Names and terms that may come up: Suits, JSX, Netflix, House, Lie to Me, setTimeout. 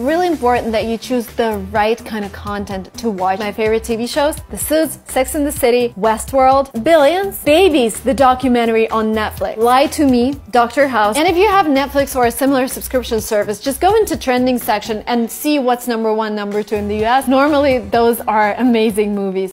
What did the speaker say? Really important that you choose the right kind of content to watch. My favorite TV shows, The Suits, Sex and the City, Westworld, Billions, Babies, the documentary on Netflix, Lie to Me, Dr. House. And if you have Netflix or a similar subscription service, just go into trending section and see what's number 1, number 2 in the US. Normally, those are amazing movies.